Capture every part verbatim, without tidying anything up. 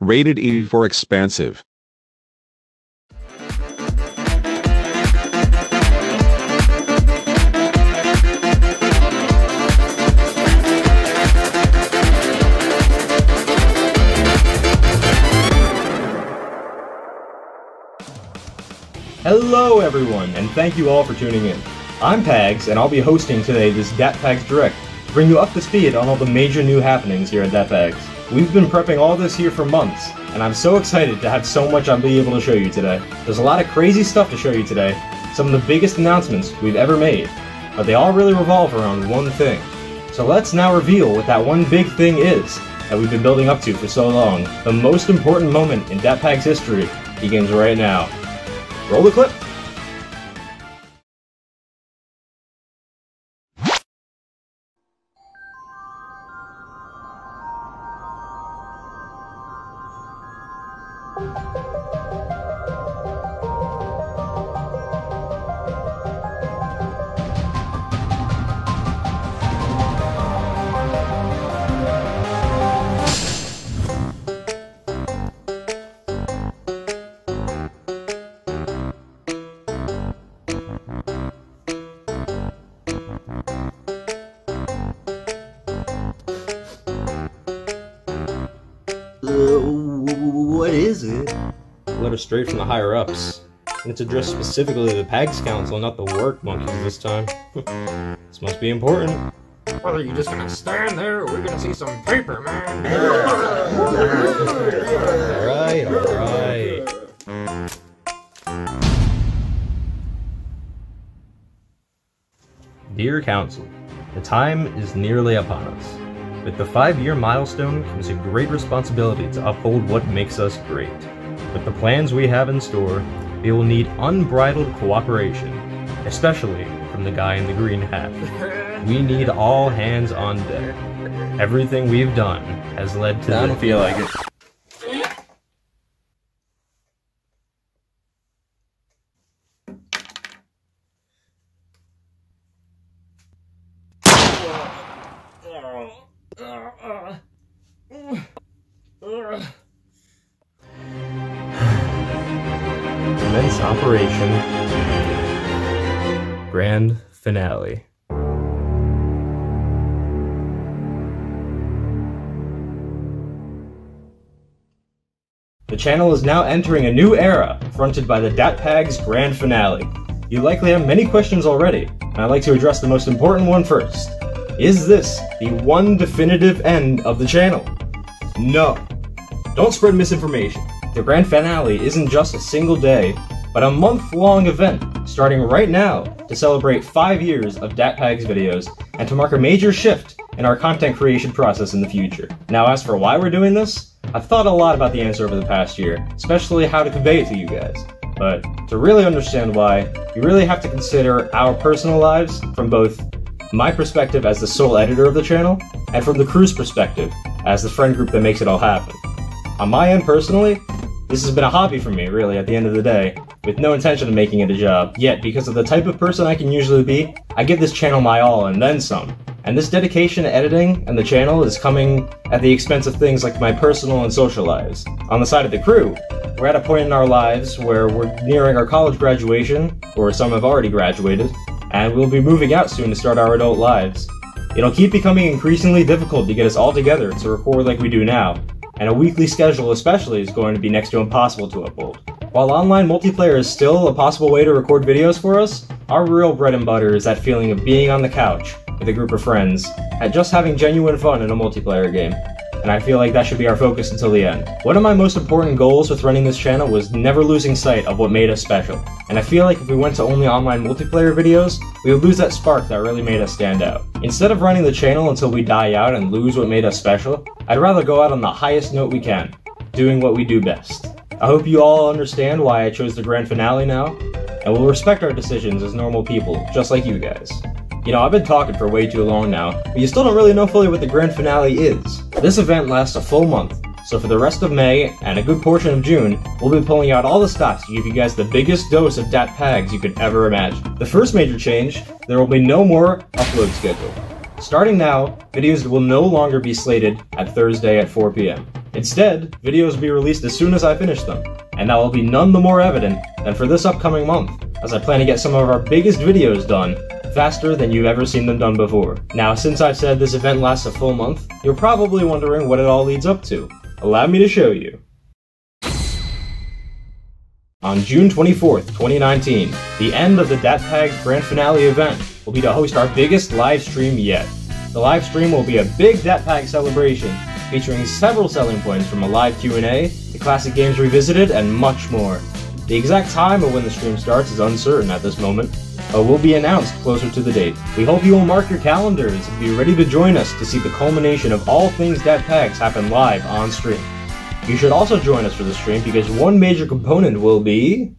Rated E for expansive. Hello everyone, and thank you all for tuning in. I'm Pags, and I'll be hosting today this DatPags Direct to bring you up to speed on all the major new happenings here at DatPags. We've been prepping all this here for months, and I'm so excited to have so much I'll be able to show you today. There's a lot of crazy stuff to show you today, some of the biggest announcements we've ever made, but they all really revolve around one thing. So let's now reveal what that one big thing is that we've been building up to for so long. The most important moment in DatPags history begins right now. Roll the clip! Letter straight from the higher-ups, and it's addressed specifically to the Pags Council, not the work monkeys this time. This must be important. Well, are you just gonna stand there, or we're gonna see some paper, man? Alright, alright. Dear Council, the time is nearly upon us. With the five-year milestone comes a great responsibility to uphold what makes us great. With the plans we have in store, we will need unbridled cooperation, especially from the guy in the green hat. We need all hands on deck. Everything we've done has led to I don't feel like it. Commence operation. Grand Finale. The channel is now entering a new era, fronted by the DatPags Grand Finale. You likely have many questions already, and I'd like to address the most important one first. Is this the one definitive end of the channel? No. Don't spread misinformation. The Grand Finale isn't just a single day, but a month-long event starting right now to celebrate five years of DatPags videos and to mark a major shift in our content creation process in the future. Now, as for why we're doing this, I've thought a lot about the answer over the past year, especially how to convey it to you guys. But to really understand why, you really have to consider our personal lives from both my perspective as the sole editor of the channel and from the crew's perspective as the friend group that makes it all happen. On my end personally, this has been a hobby for me, really, at the end of the day, with no intention of making it a job. Yet, because of the type of person I can usually be, I give this channel my all and then some. And this dedication to editing and the channel is coming at the expense of things like my personal and social lives. On the side of the crew, we're at a point in our lives where we're nearing our college graduation, or some have already graduated, and we'll be moving out soon to start our adult lives. It'll keep becoming increasingly difficult to get us all together to record like we do now. And a weekly schedule especially is going to be next to impossible to uphold. While online multiplayer is still a possible way to record videos for us, our real bread and butter is that feeling of being on the couch with a group of friends and just having genuine fun in a multiplayer game. And I feel like that should be our focus until the end. One of my most important goals with running this channel was never losing sight of what made us special. And I feel like if we went to only online multiplayer videos, we would lose that spark that really made us stand out. Instead of running the channel until we die out and lose what made us special, I'd rather go out on the highest note we can, doing what we do best. I hope you all understand why I chose the Grand Finale now, and we'll respect our decisions as normal people, just like you guys. You know, I've been talking for way too long now, but you still don't really know fully what the Grand Finale is. This event lasts a full month, so for the rest of May and a good portion of June, we'll be pulling out all the stops to give you guys the biggest dose of DatPags you could ever imagine. The first major change, there will be no more upload schedule. Starting now, videos will no longer be slated at Thursday at four p m Instead, videos will be released as soon as I finish them, and that will be none the more evident than for this upcoming month, as I plan to get some of our biggest videos done faster than you've ever seen them done before. Now, since I've said this event lasts a full month, you're probably wondering what it all leads up to. Allow me to show you. On June twenty-fourth, twenty nineteen, the end of the DatPags Grand Finale event will be to host our biggest live stream yet. The live stream will be a big DatPags celebration, featuring several selling points from a live Q and A, the classic games revisited, and much more. The exact time of when the stream starts is uncertain at this moment, but will be announced closer to the date. We hope you will mark your calendars and be ready to join us to see the culmination of all things DatPags happen live on stream. You should also join us for the stream because one major component will be...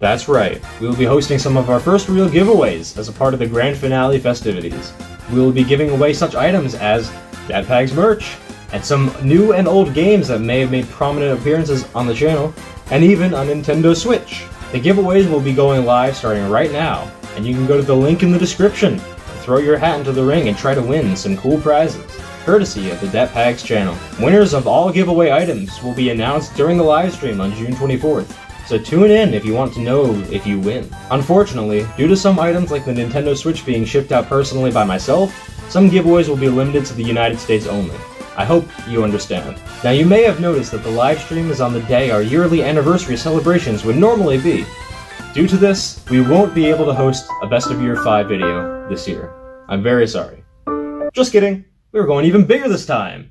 That's right, we will be hosting some of our first real giveaways as a part of the Grand Finale festivities. We will be giving away such items as DatPags merch, and some new and old games that may have made prominent appearances on the channel, and even a Nintendo Switch. The giveaways will be going live starting right now, and you can go to the link in the description to throw your hat into the ring and try to win some cool prizes, courtesy of the DatPags channel. Winners of all giveaway items will be announced during the livestream on June twenty-fourth, so tune in if you want to know if you win. Unfortunately, due to some items like the Nintendo Switch being shipped out personally by myself, some giveaways will be limited to the United States only. I hope you understand. Now, you may have noticed that the livestream is on the day our yearly anniversary celebrations would normally be. Due to this, we won't be able to host a Best of Year five video this year. I'm very sorry. Just kidding. We were going even bigger this time!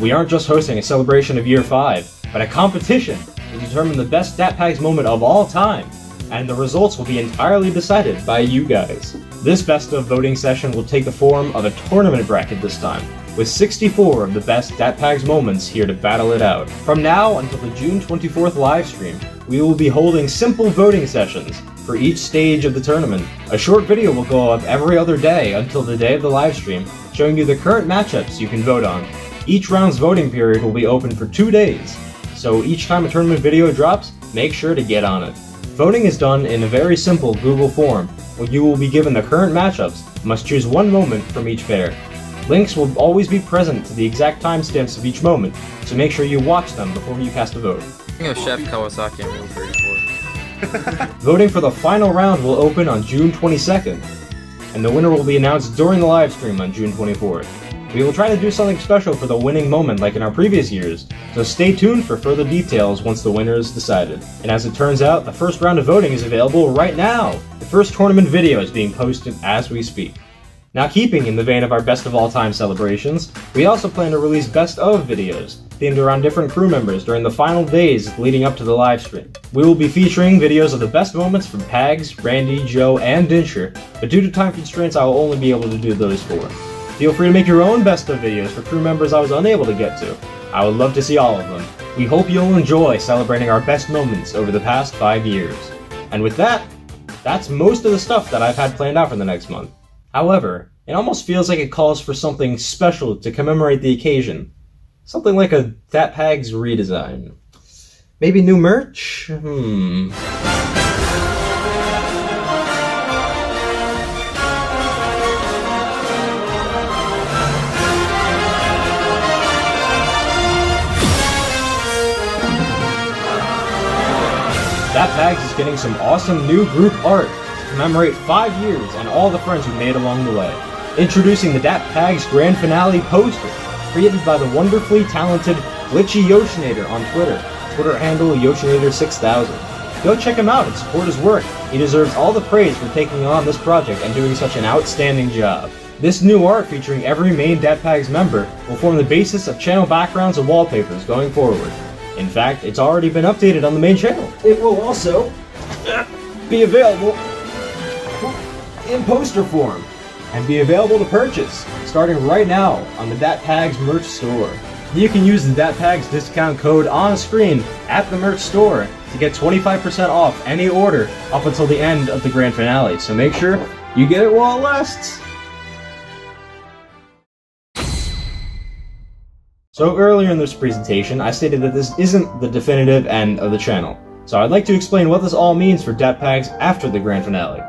We aren't just hosting a celebration of Year five, but a competition to determine the best DatPags moment of all time, and the results will be entirely decided by you guys. This best of voting session will take the form of a tournament bracket this time, with sixty-four of the best DatPags moments here to battle it out. From now until the June twenty-fourth livestream, we will be holding simple voting sessions for each stage of the tournament. A short video will go up every other day until the day of the livestream, showing you the current matchups you can vote on. Each round's voting period will be open for two days, so each time a tournament video drops, make sure to get on it. Voting is done in a very simple Google form, where you will be given the current matchups and must choose one moment from each pair. Links will always be present to the exact timestamps of each moment, so make sure you watch them before you cast a vote. Speaking of Chef Kawasaki in Rule thirty-four. Voting for the final round will open on June twenty-second, and the winner will be announced during the livestream on June twenty-fourth. We will try to do something special for the winning moment like in our previous years, so stay tuned for further details once the winner is decided. And as it turns out, the first round of voting is available right now! The first tournament video is being posted as we speak. Now, keeping in the vein of our best of all time celebrations, we also plan to release best of videos themed around different crew members during the final days leading up to the livestream. We will be featuring videos of the best moments from Pags, Rundee, Joe, and Dinsher, but due to time constraints I will only be able to do those four. Feel free to make your own best of videos for crew members I was unable to get to. I would love to see all of them. We hope you'll enjoy celebrating our best moments over the past five years. And with that, that's most of the stuff that I've had planned out for the next month. However, it almost feels like it calls for something special to commemorate the occasion. Something like a DatPags redesign. Maybe new merch? Hmm... DatPags is getting some awesome new group art to commemorate five years and all the friends we made along the way. Introducing the DatPags Grand Finale poster, created by the wonderfully talented Litchy Yoshinator on Twitter, Twitter handle Yoshinator six thousand. Go check him out and support his work. He deserves all the praise for taking on this project and doing such an outstanding job. This new art featuring every main DatPags member will form the basis of channel backgrounds and wallpapers going forward. In fact, it's already been updated on the main channel. It will also be available in poster form, and be available to purchase, starting right now on the DatPags merch store. You can use the DatPags discount code on screen at the merch store to get twenty-five percent off any order up until the end of the Grand Finale, so make sure you get it while it lasts! So earlier in this presentation, I stated that this isn't the definitive end of the channel. So I'd like to explain what this all means for DatPags after the grand finale.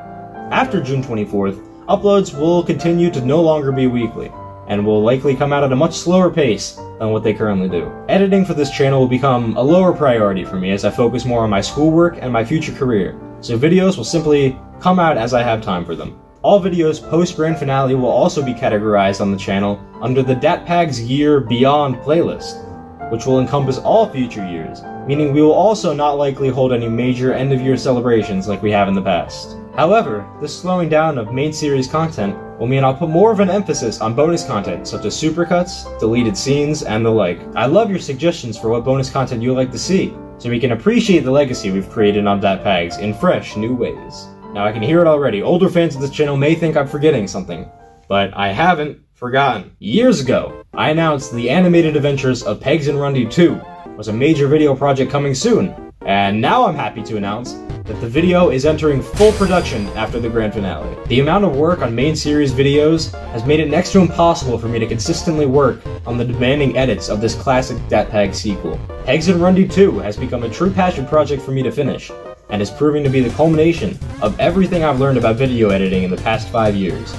After June twenty-fourth, uploads will continue to no longer be weekly, and will likely come out at a much slower pace than what they currently do. Editing for this channel will become a lower priority for me as I focus more on my schoolwork and my future career, so videos will simply come out as I have time for them. All videos post-grand finale will also be categorized on the channel under the DatPags Year Beyond playlist, which will encompass all future years, meaning we will also not likely hold any major end-of-year celebrations like we have in the past. However, this slowing down of main series content will mean I'll put more of an emphasis on bonus content such as supercuts, deleted scenes, and the like. I love your suggestions for what bonus content you'd like to see, so we can appreciate the legacy we've created on DatPags in fresh, new ways. Now I can hear it already, older fans of this channel may think I'm forgetting something, but I haven't forgotten. Years ago, I announced The Animated Adventures of Pegs and Rundee two was a major video project coming soon, and now I'm happy to announce that the video is entering full production after the grand finale. The amount of work on main series videos has made it next to impossible for me to consistently work on the demanding edits of this classic DatPags sequel. Pegs and Rundee two has become a true passion project for me to finish, and is proving to be the culmination of everything I've learned about video editing in the past five years.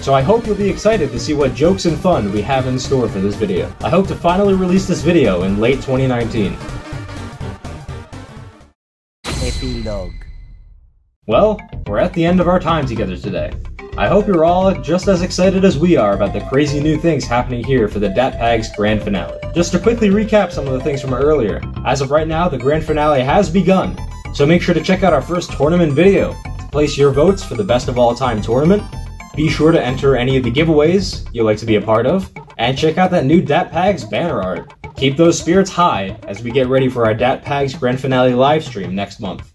So I hope you'll be excited to see what jokes and fun we have in store for this video. I hope to finally release this video in late twenty nineteen. Epilogue. Well, we're at the end of our time together today. I hope you're all just as excited as we are about the crazy new things happening here for the DatPags Grand Finale. Just to quickly recap some of the things from earlier, as of right now, the Grand Finale has begun, so make sure to check out our first tournament video to place your votes for the best of all time tournament. Be sure to enter any of the giveaways you'd like to be a part of, and check out that new DatPags banner art. Keep those spirits high as we get ready for our DatPags Grand Finale livestream next month.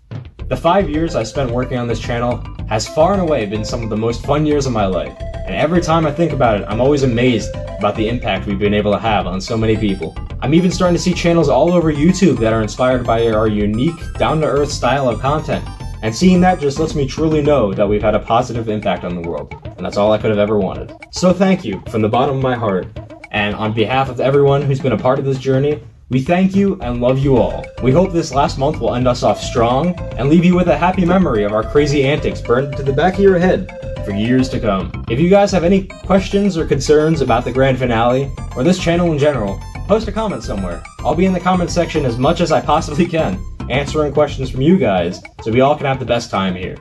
The five years I spent working on this channel has far and away been some of the most fun years of my life, and every time I think about it, I'm always amazed about the impact we've been able to have on so many people. I'm even starting to see channels all over YouTube that are inspired by our unique, down-to-earth style of content, and seeing that just lets me truly know that we've had a positive impact on the world, and that's all I could have ever wanted. So thank you from the bottom of my heart. And on behalf of everyone who's been a part of this journey, we thank you and love you all. We hope this last month will end us off strong and leave you with a happy memory of our crazy antics burned into the back of your head for years to come. If you guys have any questions or concerns about the grand finale or this channel in general, post a comment somewhere. I'll be in the comment section as much as I possibly can, answering questions from you guys so we all can have the best time here.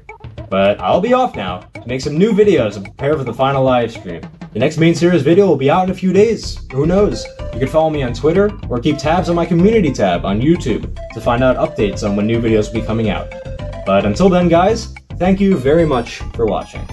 But I'll be off now to make some new videos and prepare for the final live stream. The next main series video will be out in a few days. Who knows? You can follow me on Twitter or keep tabs on my community tab on YouTube to find out updates on when new videos will be coming out. But until then, guys, thank you very much for watching.